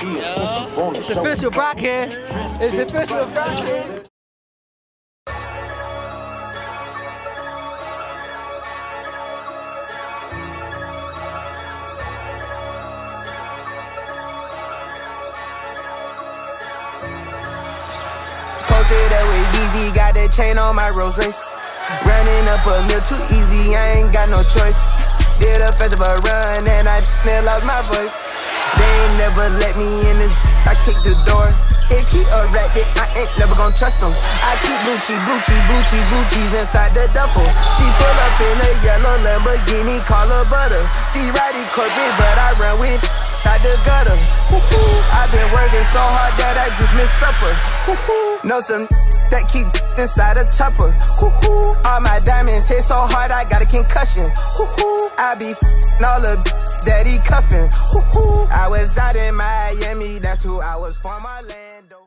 It's official, Brockhead. It's official, Brockhead. Posted up with Yeezy, got that chain on my Rolls Royce. Running up a meal too easy, I ain't got no choice. Did a festival run and I lost my voice. They ain't never let me in this, I kicked the door. If he a rat, then I ain't never gon' trust him. I keep Gucci's inside the duffel. She pull up in a yellow Lamborghini, call her butter. She ridey corporate, but I run with out the gutter. I've been working so hard that I just missed supper. Know some that keep inside a chopper. All my diamonds hit so hard I got a concussion. I be all the daddy cuffin'. I was out in Miami, that's who I was from, Orlando.